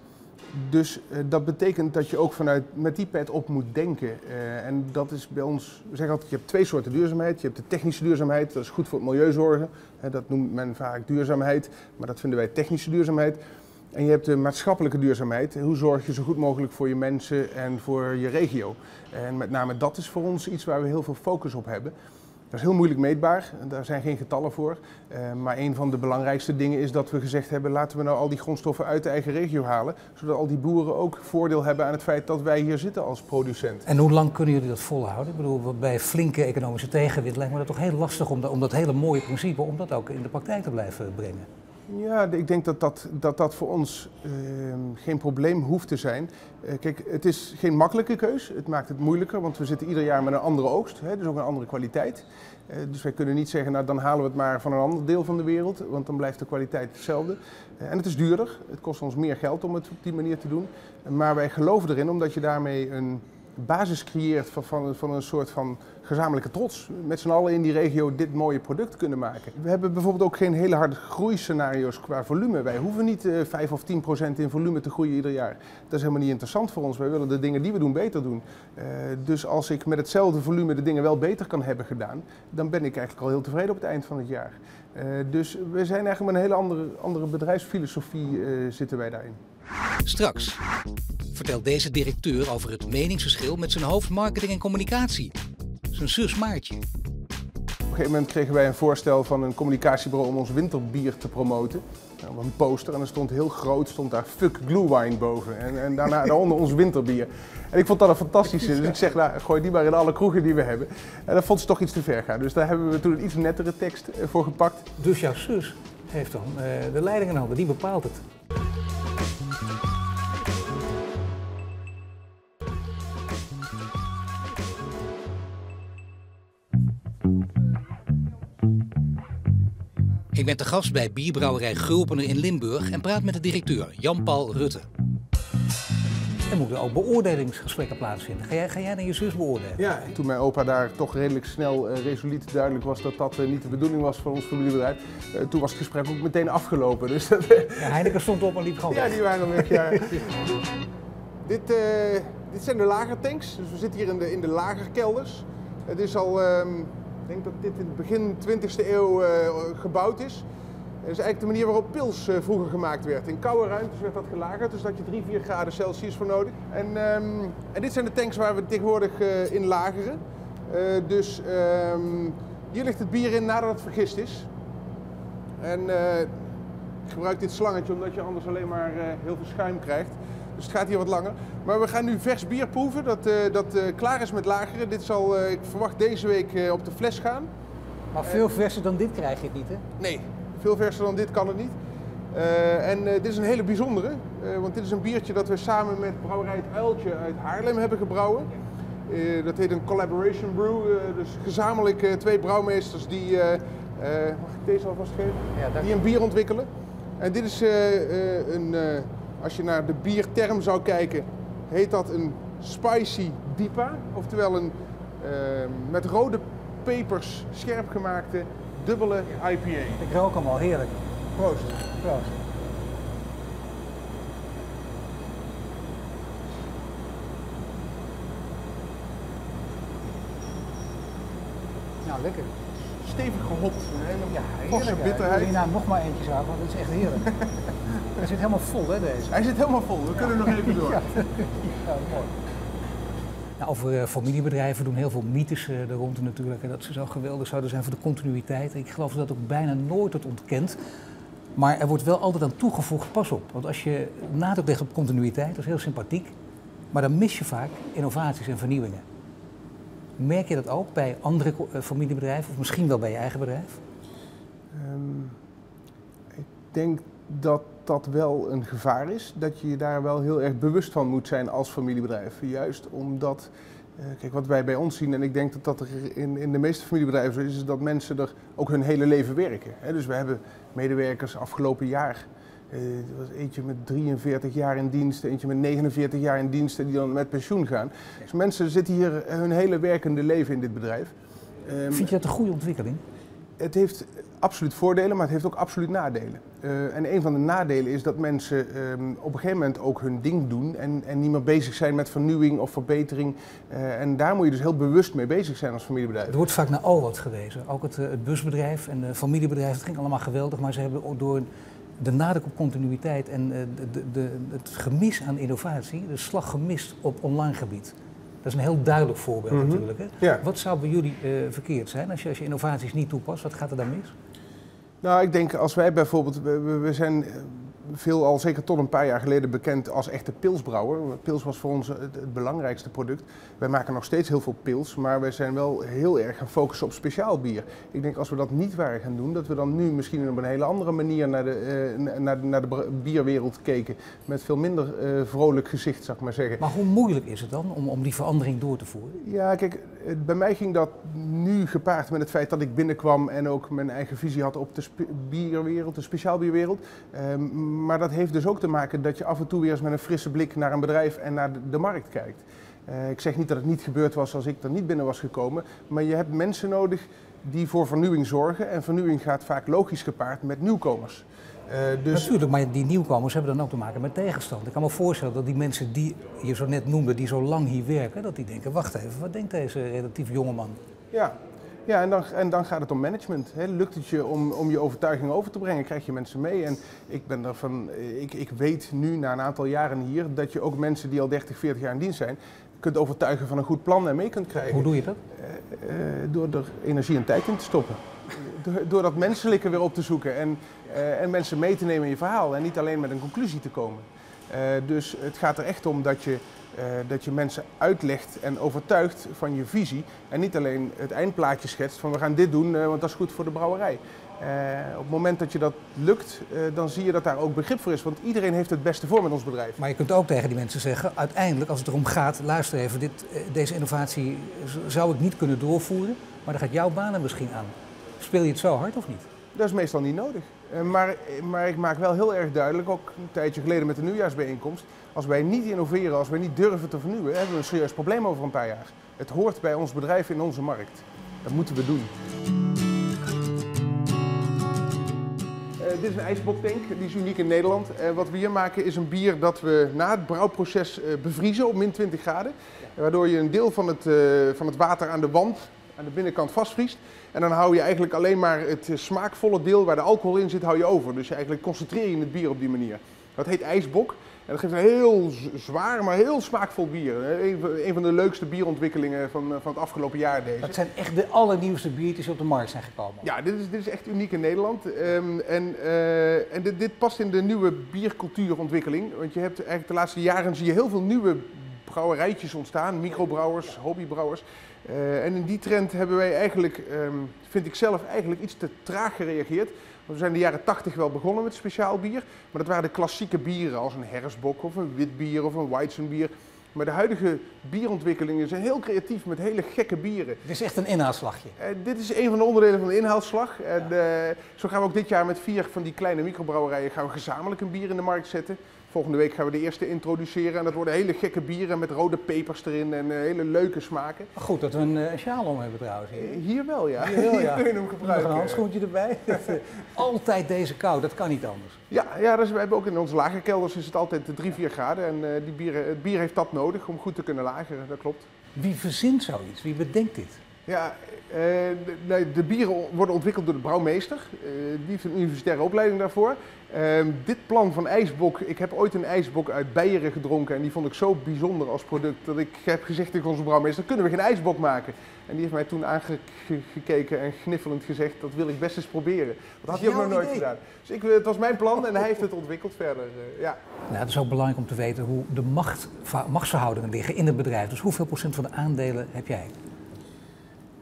Dus uh, dat betekent dat je ook vanuit met die pet op moet denken. Uh, en dat is bij ons, we zeggen altijd, je hebt twee soorten duurzaamheid. Je hebt de technische duurzaamheid, dat is goed voor het milieu zorgen. Hè, dat noemt men vaak duurzaamheid, maar dat vinden wij technische duurzaamheid. En je hebt de maatschappelijke duurzaamheid. Hoe zorg je zo goed mogelijk voor je mensen en voor je regio? En met name dat is voor ons iets waar we heel veel focus op hebben. Dat is heel moeilijk meetbaar, daar zijn geen getallen voor. Uh, maar een van de belangrijkste dingen is dat we gezegd hebben, laten we nou al die grondstoffen uit de eigen regio halen. Zodat al die boeren ook voordeel hebben aan het feit dat wij hier zitten als producent. En hoe lang kunnen jullie dat volhouden? Ik bedoel, bij flinke economische tegenwind lijkt me dat toch heel lastig om dat, om dat hele mooie principe, om dat ook in de praktijk te blijven brengen. Ja, ik denk dat dat, dat, dat voor ons uh, geen probleem hoeft te zijn. Uh, kijk, het is geen makkelijke keus. Het maakt het moeilijker, want we zitten ieder jaar met een andere oogst. Hè, dus ook een andere kwaliteit. Uh, dus wij kunnen niet zeggen, nou dan halen we het maar van een ander deel van de wereld. Want dan blijft de kwaliteit hetzelfde. Uh, en het is duurder. Het kost ons meer geld om het op die manier te doen. Uh, maar wij geloven erin, omdat je daarmee een basis creëert van, van, van een soort van gezamenlijke trots. Met z'n allen in die regio dit mooie product kunnen maken. We hebben bijvoorbeeld ook geen hele harde groeiscenario's qua volume. Wij hoeven niet uh, vijf of tien procent in volume te groeien ieder jaar. Dat is helemaal niet interessant voor ons. Wij willen de dingen die we doen beter doen. Uh, dus als ik met hetzelfde volume de dingen wel beter kan hebben gedaan, dan ben ik eigenlijk al heel tevreden op het eind van het jaar. Uh, dus we zijn eigenlijk met een hele andere, andere bedrijfsfilosofie uh, zitten wij daarin. Straks vertelt deze directeur over het meningsverschil met zijn hoofd marketing en communicatie, zijn zus Maartje. Op een gegeven moment kregen wij een voorstel van een communicatiebureau om ons winterbier te promoten. Nou, een poster en er stond heel groot, stond daar fuck glue wine boven en, en daarna, daaronder ons winterbier. En ik vond dat een fantastische, dus ik zeg nou, gooi die maar in alle kroegen die we hebben. En dat vond ze toch iets te ver gaan, dus daar hebben we toen een iets nettere tekst voor gepakt. Dus jouw zus heeft dan uh, de leiding in handen, die bepaalt het. Ik ben te gast bij bierbrouwerij Gulpener in Limburg en praat met de directeur, Jan-Paul Rutten. Er moeten ook beoordelingsgesprekken plaatsvinden. Ga jij, ga jij naar je zus beoordelen? Ja, toen mijn opa daar toch redelijk snel uh, resoluut duidelijk was dat dat uh, niet de bedoeling was van ons familiebedrijf, uh, toen was het gesprek ook meteen afgelopen. Dus dat, ja, Heineken stond op en liep gewoon weg. Ja, die waren weg, ja. dit, uh, dit zijn de lagertanks, dus we zitten hier in de, in de lagerkelders. Het is al... Um, Ik denk dat dit in het begin twintigste eeuw uh, gebouwd is. Dat is eigenlijk de manier waarop pils uh, vroeger gemaakt werd. In koude ruimtes werd dat gelagerd, dus daar had je drie, vier graden Celsius voor nodig. En, um, en dit zijn de tanks waar we tegenwoordig uh, in lageren. Uh, dus um, hier ligt het bier in nadat het vergist is. En uh, ik gebruik dit slangetje omdat je anders alleen maar uh, heel veel schuim krijgt. Dus het gaat hier wat langer. Maar we gaan nu vers bier proeven dat, uh, dat uh, klaar is met lageren. Dit zal, uh, ik verwacht deze week uh, op de fles gaan. Maar veel uh, verser dan dit krijg je het niet, hè? Nee, veel verser dan dit kan het niet. Uh, en uh, dit is een hele bijzondere. Uh, want dit is een biertje dat we samen met Brouwerij het Uiltje uit Haarlem hebben gebrouwen. Uh, dat heet een collaboration brew. Uh, dus gezamenlijk uh, twee brouwmeesters die, uh, uh, mag ik deze alvast geven? Ja, dank die een bier ontwikkelen. En dit is uh, uh, een... Uh, Als je naar de bierterm zou kijken, heet dat een spicy dipa. Oftewel een uh, met rode pepers scherp gemaakte dubbele I P A. Ik rook hem al, heerlijk. Proost. Proost. Nou, lekker. Stevig gehopt. Ja, heerlijk. Hè? Bitterheid. Ik wil hierna nog maar eentje zagen, want dat is echt heerlijk. Hij zit helemaal vol, hè, deze? Hij zit helemaal vol. We ja. kunnen nog even door. Ja, ja mooi. Nou, over familiebedrijven doen heel veel mythes er rond natuurlijk. En dat ze zo geweldig zouden zijn voor de continuïteit. Ik geloof dat ook bijna nooit het ontkent. Maar er wordt wel altijd aan toegevoegd, pas op. Want als je nadruk legt op continuïteit, dat is heel sympathiek. Maar dan mis je vaak innovaties en vernieuwingen. Merk je dat ook bij andere familiebedrijven? Of misschien wel bij je eigen bedrijf? Um, ik denk dat... dat wel een gevaar is, dat je je daar wel heel erg bewust van moet zijn als familiebedrijf. Juist omdat, kijk wat wij bij ons zien, en ik denk dat dat er in, in de meeste familiebedrijven zo is, is dat mensen er ook hun hele leven werken. Dus we hebben medewerkers afgelopen jaar, er was eentje met drieënveertig jaar in dienst, eentje met negenenveertig jaar in dienst en die dan met pensioen gaan. Dus mensen zitten hier hun hele werkende leven in dit bedrijf. Vind je dat een goede ontwikkeling? Het heeft absoluut voordelen, maar het heeft ook absoluut nadelen. Uh, en een van de nadelen is dat mensen um, op een gegeven moment ook hun ding doen en, en niet meer bezig zijn met vernieuwing of verbetering. Uh, en daar moet je dus heel bewust mee bezig zijn als familiebedrijf. Er wordt vaak naar Alwat gewezen. Ook het, het busbedrijf en het familiebedrijf, het ging allemaal geweldig, maar ze hebben ook door de nadruk op continuïteit en de, de, de, het gemis aan innovatie, de slag gemist op online gebied. Dat is een heel duidelijk voorbeeld mm-hmm. natuurlijk. Hè? Ja. Wat zou bij jullie uh, verkeerd zijn als je, als je innovaties niet toepast? Wat gaat er dan mis? Nou, ik denk als wij bijvoorbeeld, we, we zijn veelal, zeker tot een paar jaar geleden, bekend als echte pilsbrouwer. Pils was voor ons het, het belangrijkste product. Wij maken nog steeds heel veel pils, maar wij zijn wel heel erg gaan focussen op speciaal bier. Ik denk als we dat niet waren gaan doen, dat we dan nu misschien op een hele andere manier naar de, uh, naar de, naar de bierwereld keken. Met veel minder uh, vrolijk gezicht, zou ik maar zeggen. Maar hoe moeilijk is het dan om, om die verandering door te voeren? Ja, kijk, bij mij ging dat nu gepaard met het feit dat ik binnenkwam en ook mijn eigen visie had op de bierwereld, de speciaal bierwereld. Um, Maar dat heeft dus ook te maken dat je af en toe weer eens met een frisse blik naar een bedrijf en naar de markt kijkt. Uh, ik zeg niet dat het niet gebeurd was als ik er niet binnen was gekomen, maar je hebt mensen nodig die voor vernieuwing zorgen. En vernieuwing gaat vaak logisch gepaard met nieuwkomers. Uh, dus... Natuurlijk, maar die nieuwkomers hebben dan ook te maken met tegenstand. Ik kan me voorstellen dat die mensen die je zo net noemde, die zo lang hier werken, dat die denken, wacht even, wat denkt deze relatief jonge man? Ja. Ja, en dan, en dan gaat het om management. Hè. Lukt het je om, om je overtuiging over te brengen, krijg je mensen mee. En ik, ben ervan, ik, ik weet nu na een aantal jaren hier dat je ook mensen die al dertig, veertig jaar in dienst zijn, kunt overtuigen van een goed plan en mee kunt krijgen. Hoe doe je dat? Uh, uh, door er energie en tijd in te stoppen. door, door dat menselijke weer op te zoeken en, uh, en mensen mee te nemen in je verhaal en niet alleen met een conclusie te komen. Uh, dus het gaat er echt om dat je... Uh, dat je mensen uitlegt en overtuigt van je visie en niet alleen het eindplaatje schetst van we gaan dit doen, uh, want dat is goed voor de brouwerij. Uh, op het moment dat je dat lukt, uh, dan zie je dat daar ook begrip voor is, want iedereen heeft het beste voor met ons bedrijf. Maar je kunt ook tegen die mensen zeggen, uiteindelijk als het erom gaat, luister even, dit, uh, deze innovatie zou ik niet kunnen doorvoeren, maar dan gaat jouw baan er misschien aan. Speel je het zo hard of niet? Dat is meestal niet nodig. Maar, maar ik maak wel heel erg duidelijk, ook een tijdje geleden met de nieuwjaarsbijeenkomst, als wij niet innoveren, als wij niet durven te vernieuwen, hebben we een serieus probleem over een paar jaar. Het hoort bij ons bedrijf in onze markt. Dat moeten we doen. Uh, dit is een ijsbloktank, die is uniek in Nederland. Uh, wat we hier maken is een bier dat we na het brouwproces uh, bevriezen op min twintig graden. Waardoor je een deel van het, uh, van het water aan de wand, aan de binnenkant vastvriest. En dan hou je eigenlijk alleen maar het smaakvolle deel waar de alcohol in zit, hou je over. Dus je eigenlijk concentreer je het bier op die manier. Dat heet ijsbok. En dat geeft een heel zwaar, maar heel smaakvol bier. Een van de leukste bierontwikkelingen van, van het afgelopen jaar deze. Dat zijn echt de allernieuwste biertjes die op de markt zijn gekomen. Ja, dit is, dit is echt uniek in Nederland. Um, en uh, en dit, dit past in de nieuwe biercultuurontwikkeling. Want je hebt eigenlijk de laatste jaren zie je heel veel nieuwe brouwerijtjes ontstaan. Microbrouwers, hobbybrouwers. Uh, en in die trend hebben wij eigenlijk, um, vind ik zelf, eigenlijk iets te traag gereageerd. We zijn in de jaren tachtig wel begonnen met speciaal bier. Maar dat waren de klassieke bieren als een herfstbok of een wit bier of een weizenbier. Maar de huidige bierontwikkelingen zijn heel creatief met hele gekke bieren. Dit is echt een inhaalslagje. Uh, dit is een van de onderdelen van de inhaalslag. Ja. En, uh, zo gaan we ook dit jaar met vier van die kleine microbrouwerijen gaan we gezamenlijk een bier in de markt zetten. Volgende week gaan we de eerste introduceren en dat worden hele gekke bieren met rode pepers erin en hele leuke smaken. Goed dat we een uh, sjaal om hebben trouwens. Hier, hier wel ja, hier, wel, hier ja. kun je hem gebruiken. Nog een handschoentje erbij. Altijd deze kou, dat kan niet anders. Ja, ja dus we hebben ook in onze lagerkelders is het altijd drie, vier graden en uh, die bieren, het bier heeft dat nodig om goed te kunnen lageren, dat klopt. Wie verzint zoiets? Wie bedenkt dit? Ja, de bieren worden ontwikkeld door de brouwmeester. Die heeft een universitaire opleiding daarvoor. Dit plan van ijsbok, ik heb ooit een ijsbok uit Beieren gedronken en die vond ik zo bijzonder als product dat ik heb gezegd tegen onze brouwmeester, kunnen we geen ijsbok maken? En die heeft mij toen aangekeken en gniffelend gezegd, dat wil ik best eens proberen. Dat had hij ook nog nooit gedaan. Dus ik, het was mijn plan en hij heeft het ontwikkeld verder. Ja. Nou, het is ook belangrijk om te weten hoe de macht, machtsverhoudingen liggen in het bedrijf. Dus hoeveel procent van de aandelen heb jij?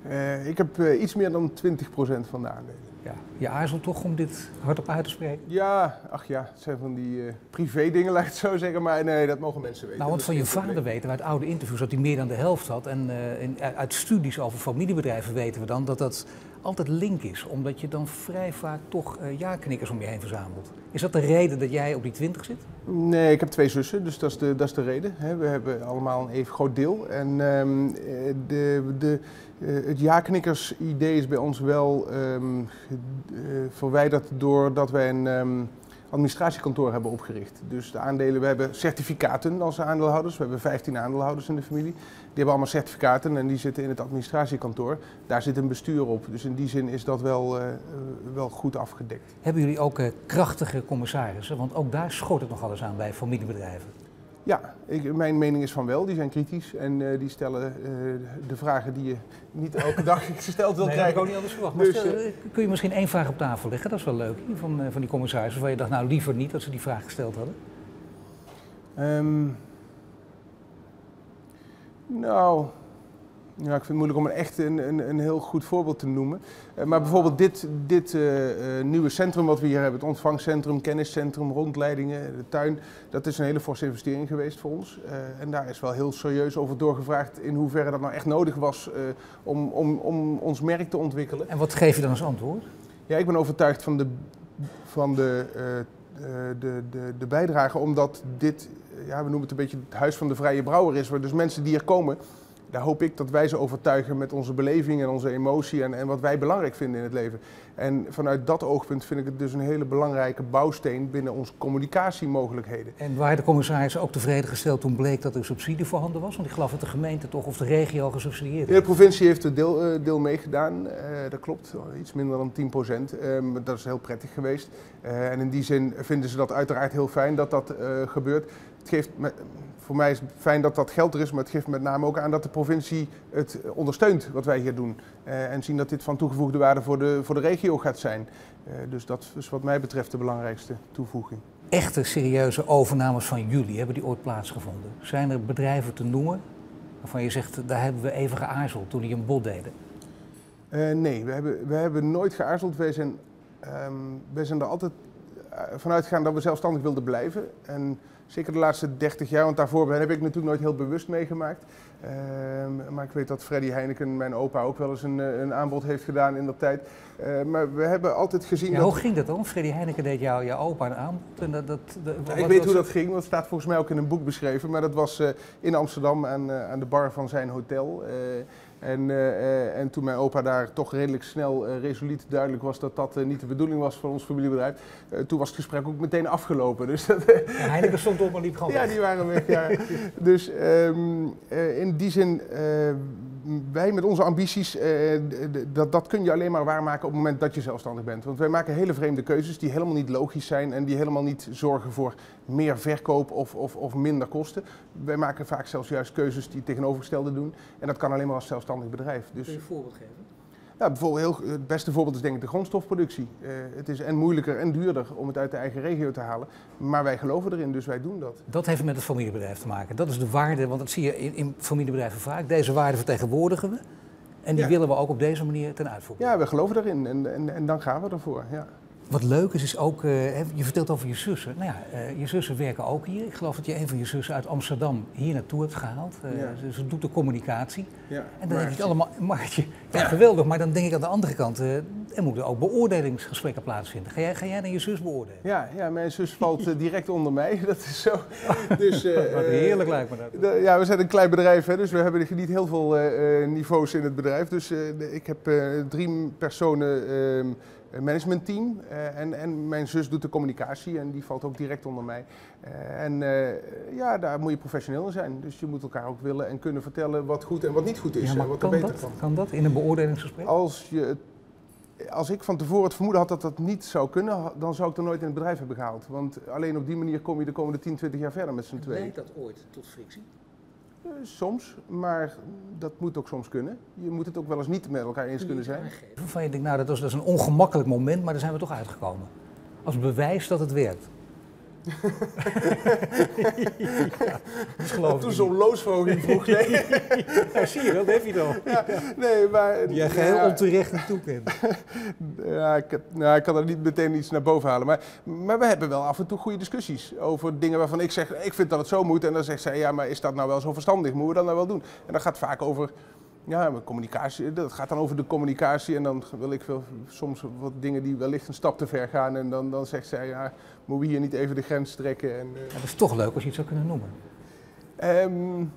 Uh, ik heb uh, iets meer dan twintig procent van de aandelen. Ja. Je aarzelt toch om dit hardop uit te spreken? Ja, ach ja, het zijn van die uh, privé dingen, laat ik het zo zeggen, maar nee, dat mogen mensen weten. Nou, want van je vader weten we uit oude interviews dat hij meer dan de helft had en uh, in, uit studies over familiebedrijven weten we dan dat dat altijd link is, omdat je dan vrij vaak toch uh, ja-knikkers om je heen verzamelt. Is dat de reden dat jij op die twintig zit? Nee, ik heb twee zussen, dus dat is de, dat is de reden. He, we hebben allemaal een even groot deel. En um, de, de, het ja-knikkers-idee is bij ons wel um, uh, verwijderd doordat wij een um, administratiekantoor hebben opgericht. Dus de aandelen, we hebben certificaten als aandeelhouders. We hebben vijftien aandeelhouders in de familie. Die hebben allemaal certificaten en die zitten in het administratiekantoor. Daar zit een bestuur op. Dus in die zin is dat wel, uh, wel goed afgedekt. Hebben jullie ook uh, krachtige commissarissen? Want ook daar schort het nogal eens aan bij familiebedrijven. Ja, ik, mijn mening is van wel. Die zijn kritisch en uh, die stellen uh, de vragen die je niet elke dag gesteld wil nee, krijgen. Dat heb ik ook niet anders verwacht. Maar dus, stel, kun je misschien één vraag op tafel leggen? Dat is wel leuk, van, van die commissarissen, waar je dacht, nou liever niet dat ze die vraag gesteld hadden. Um, nou... Ja, ik vind het moeilijk om een echt een, een, een heel goed voorbeeld te noemen. Uh, maar bijvoorbeeld dit, dit uh, nieuwe centrum wat we hier hebben, het ontvangcentrum, kenniscentrum, rondleidingen, de tuin. Dat is een hele forse investering geweest voor ons. Uh, en daar is wel heel serieus over doorgevraagd in hoeverre dat nou echt nodig was uh, om, om, om ons merk te ontwikkelen. En wat geef je dan als antwoord? Ja, ik ben overtuigd van de, van de, uh, de, de, de bijdrage, omdat dit, ja, we noemen het een beetje het huis van de vrije brouwer is. Waar dus mensen die hier komen... Daar hoop ik dat wij ze overtuigen met onze beleving en onze emotie en, en wat wij belangrijk vinden in het leven. En vanuit dat oogpunt vind ik het dus een hele belangrijke bouwsteen binnen onze communicatiemogelijkheden. En waren de commissarissen ook tevreden gesteld toen bleek dat er subsidie voorhanden was? Want ik geloof dat de gemeente toch of de regio gesubsidieerd heeft. De provincie heeft er deel, deel meegedaan, uh, dat klopt, iets minder dan tien procent. Uh, dat is heel prettig geweest. Uh, en in die zin vinden ze dat uiteraard heel fijn dat dat uh, gebeurt. Het geeft me, voor mij is het fijn dat dat geld er is, maar het geeft met name ook aan dat de provincie het ondersteunt wat wij hier doen. Uh, en zien dat dit van toegevoegde waarde voor de, voor de regio gaat zijn. Uh, dus dat is wat mij betreft de belangrijkste toevoeging. Echte serieuze overnames van jullie, hebben die ooit plaatsgevonden? Zijn er bedrijven te noemen waarvan je zegt, daar hebben we even geaarzeld toen die een bod deden? Uh, nee, we hebben, we hebben nooit geaarzeld. Wij zijn, um, wij zijn er altijd vanuit gegaan dat we zelfstandig wilden blijven. En zeker de laatste dertig jaar, want daarvoor heb ik natuurlijk nooit heel bewust meegemaakt. Uh, maar ik weet dat Freddy Heineken, mijn opa, ook wel eens een, een aanbod heeft gedaan in dat tijd. Uh, maar we hebben altijd gezien... Ja, dat... Hoe ging dat dan? Freddy Heineken deed jou, jouw opa een aanbod. En dat, dat, dat, ja, ik weet was... hoe dat ging, want het staat volgens mij ook in een boek beschreven. Maar dat was uh, in Amsterdam aan, uh, aan de bar van zijn hotel. Uh, En, uh, en toen mijn opa daar toch redelijk snel uh, resoluut duidelijk was dat dat uh, niet de bedoeling was van ons familiebedrijf, uh, toen was het gesprek ook meteen afgelopen. Dus dat, ja, Heineken stond op en liep gewoon weg. Ja, die waren weg. Ja. Dus um, uh, in die zin, uh, wij met onze ambities, uh, dat, dat kun je alleen maar waarmaken op het moment dat je zelfstandig bent. Want wij maken hele vreemde keuzes die helemaal niet logisch zijn en die helemaal niet zorgen voor meer verkoop of, of, of minder kosten. Wij maken vaak zelfs juist keuzes die het tegenovergestelde doen en dat kan alleen maar als zelfstandig bedrijf. Dus, kun je een voorbeeld geven? Ja, bijvoorbeeld heel, het beste voorbeeld is denk ik de grondstofproductie. Uh, het is en moeilijker en duurder om het uit de eigen regio te halen. Maar wij geloven erin, dus wij doen dat. Dat heeft met het familiebedrijf te maken. Dat is de waarde, want dat zie je in, in familiebedrijven vaak. Deze waarden vertegenwoordigen we. En die ja. willen we ook op deze manier ten uitvoer brengen. Ja, we geloven daarin en, en, en dan gaan we ervoor. Ja. Wat leuk is, is ook, uh, je vertelt over je zussen. Nou ja, uh, je zussen werken ook hier. Ik geloof dat je een van je zussen uit Amsterdam hier naartoe hebt gehaald. Uh, ja. Dus het doet de communicatie. Ja, en dan Maartje. Denk ik allemaal, Maartje, ja, ja. geweldig. Maar dan denk ik aan de andere kant, uh, er moeten ook beoordelingsgesprekken plaatsvinden. Ga jij, ga jij dan je zus beoordelen? Ja, ja, mijn zus valt uh, direct onder mij. Dat is zo. Dus, uh, Wat heerlijk uh, lijkt me dat. Uh, ja, we zijn een klein bedrijf, hè, dus we hebben niet heel veel uh, niveaus in het bedrijf. Dus uh, ik heb uh, drie personen... Um, managementteam uh, en, en mijn zus doet de communicatie en die valt ook direct onder mij. Uh, en uh, ja, daar moet je professioneel in zijn. Dus je moet elkaar ook willen en kunnen vertellen wat goed en wat niet goed is. Ja, maar en wat kan er beter dat? Kan. Kan dat in een beoordelingsgesprek? Als je, als ik van tevoren het vermoeden had dat dat niet zou kunnen, dan zou ik er nooit in het bedrijf hebben gehaald. Want alleen op die manier kom je de komende tien, twintig jaar verder met z'n tweeën. Leidt dat ooit tot frictie? Uh, soms, maar dat moet ook soms kunnen. Je moet het ook wel eens niet met elkaar eens kunnen zijn. Van je denkt, nou, dat was, dat is een ongemakkelijk moment, maar daar zijn we toch uitgekomen. Als bewijs dat het werkt. Ja, dat geloof ik. Toen zo'n loonsverhoging vroeg. Nee. Ja, zie je wel, dat heb je dan. Ja, nee, maar... Jij geheel ja, onterecht naartoe bent. Ja, ik, nou, ik kan er niet meteen iets naar boven halen. Maar, maar we hebben wel af en toe goede discussies over dingen waarvan ik zeg, ik vind dat het zo moet. En dan zegt zij, ja, maar is dat nou wel zo verstandig? Moeten we dat nou wel doen? En dat gaat vaak over... Ja, maar communicatie, dat gaat dan over de communicatie en dan wil ik veel, soms wat dingen die wellicht een stap te ver gaan en dan, dan zegt zij, ja, moeten we hier niet even de grens trekken. En, uh... ja, dat is toch leuk als je het zou kunnen noemen. Um,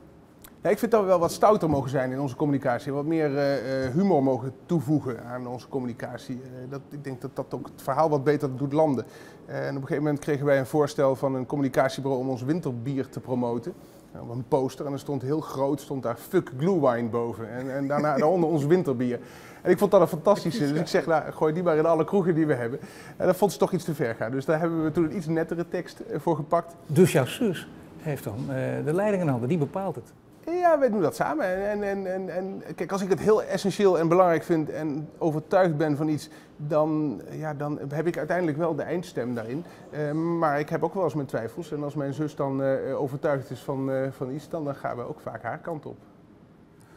nou, ik vind dat we wel wat stouter mogen zijn in onze communicatie, wat meer uh, humor mogen toevoegen aan onze communicatie. Uh, dat, ik denk dat dat ook het verhaal wat beter doet landen. Uh, en op een gegeven moment kregen wij een voorstel van een communicatiebureau om ons winterbier te promoten. Op een poster en er stond heel groot, stond daar fuck glue wine boven en, en daarna, daaronder ons winterbier. En ik vond dat een fantastische, dus ik zeg nou, gooi die maar in alle kroegen die we hebben. En dat vond ze toch iets te ver gaan, dus daar hebben we toen een iets nettere tekst voor gepakt. Dus jouw zus heeft dan uh, de leiding in handen, die bepaalt het? Ja, wij doen dat samen. En, en, en, en kijk, als ik het heel essentieel en belangrijk vind en overtuigd ben van iets, dan, ja, dan heb ik uiteindelijk wel de eindstem daarin. Uh, maar ik heb ook wel eens mijn twijfels. En als mijn zus dan uh, overtuigd is van, uh, van iets, dan, dan gaan we ook vaak haar kant op.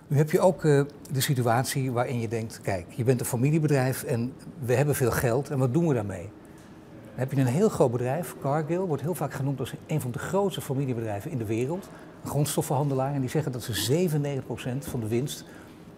Nu heb je ook uh, de situatie waarin je denkt, kijk, je bent een familiebedrijf en we hebben veel geld en wat doen we daarmee? Dan heb je een heel groot bedrijf, Cargill, wordt heel vaak genoemd als een van de grootste familiebedrijven in de wereld. Grondstoffenhandelaar, en die zeggen dat ze zevenennegentig procent van de winst,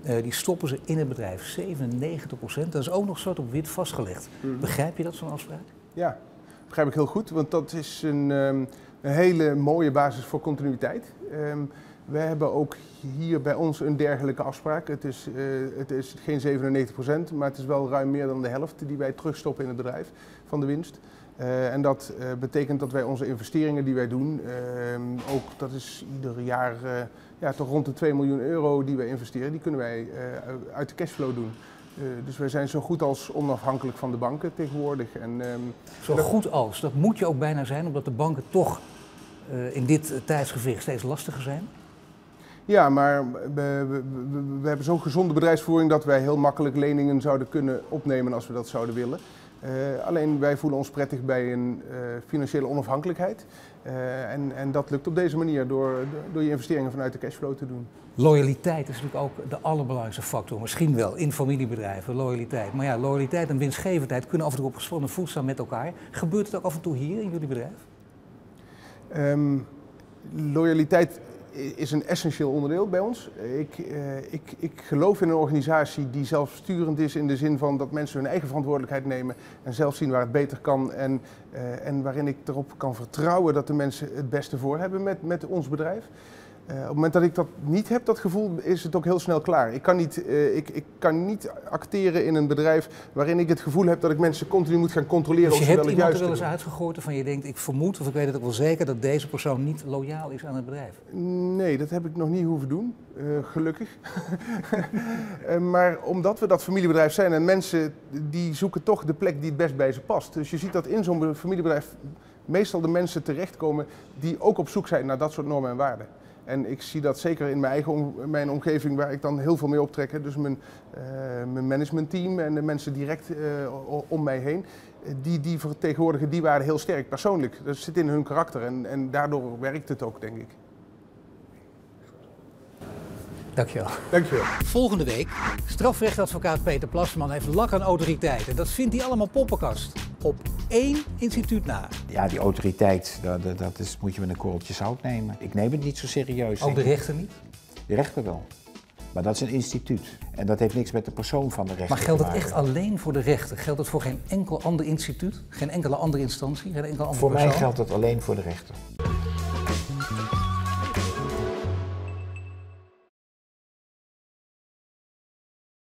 uh, die stoppen ze in het bedrijf. zevenennegentig procent, dat is ook nog zwart op wit vastgelegd. Mm-hmm. Begrijp je dat, zo'n afspraak? Ja, begrijp ik heel goed, want dat is een, um, een hele mooie basis voor continuïteit. Um, we hebben ook hier bij ons een dergelijke afspraak. Het is, uh, het is geen zevenennegentig procent, maar het is wel ruim meer dan de helft die wij terugstoppen in het bedrijf van de winst. Uh, en dat uh, betekent dat wij onze investeringen die wij doen, uh, ook dat is ieder jaar uh, ja, toch rond de twee miljoen euro die wij investeren, die kunnen wij uh, uit de cashflow doen. Uh, dus wij zijn zo goed als onafhankelijk van de banken tegenwoordig. En, um, zo dat... goed als, dat moet je ook bijna zijn, omdat de banken toch uh, in dit tijdsgewicht steeds lastiger zijn? Ja, maar we, we, we, we hebben zo'n gezonde bedrijfsvoering dat wij heel makkelijk leningen zouden kunnen opnemen als we dat zouden willen. Uh, alleen wij voelen ons prettig bij een uh, financiële onafhankelijkheid uh, en, en dat lukt op deze manier door, door je investeringen vanuit de cashflow te doen. Loyaliteit is natuurlijk ook de allerbelangrijkste factor, misschien wel in familiebedrijven, loyaliteit. Maar ja, loyaliteit en winstgevendheid kunnen af en toe op gespannen voet staan met elkaar. Gebeurt het ook af en toe hier in jullie bedrijf? Um, loyaliteit is een essentieel onderdeel bij ons. Ik, eh, ik, ik geloof in een organisatie die zelfsturend is in de zin van dat mensen hun eigen verantwoordelijkheid nemen en zelf zien waar het beter kan en, eh, en waarin ik erop kan vertrouwen dat de mensen het beste voor hebben met, met ons bedrijf. Uh, op het moment dat ik dat niet heb, dat gevoel, is het ook heel snel klaar. Ik kan, niet, uh, ik, ik kan niet acteren in een bedrijf waarin ik het gevoel heb dat ik mensen continu moet gaan controleren. Dus je of hebt iemand er wel eens uitgegooid waarvan je denkt, ik vermoed of ik weet het ook wel zeker dat deze persoon niet loyaal is aan het bedrijf? Nee, dat heb ik nog niet hoeven doen, uh, gelukkig. uh, maar omdat we dat familiebedrijf zijn en mensen die zoeken toch de plek die het best bij ze past. Dus je ziet dat in zo'n familiebedrijf meestal de mensen terechtkomen die ook op zoek zijn naar dat soort normen en waarden. En ik zie dat zeker in mijn eigen mijn omgeving waar ik dan heel veel mee optrek. Dus mijn, uh, mijn managementteam en de mensen direct uh, om mij heen. Die, die vertegenwoordigen die waarden heel sterk persoonlijk. Dat zit in hun karakter en, en daardoor werkt het ook, denk ik. Dankjewel. Dankjewel. Volgende week, strafrechtadvocaat Peter Plasman heeft lak aan autoriteiten. Dat vindt hij allemaal poppenkast. Op één instituut na. Ja, die autoriteit, dat, dat is, moet je met een korreltje zout nemen. Ik neem het niet zo serieus. Ook de rechter niet? De rechter wel. Maar dat is een instituut. En dat heeft niks met de persoon van de rechter. Maar geldt het echt alleen voor de rechter? Geldt het voor geen enkel ander instituut? Geen enkele andere instantie? Geen enkele andere persoon? Voor mij geldt het alleen voor de rechter.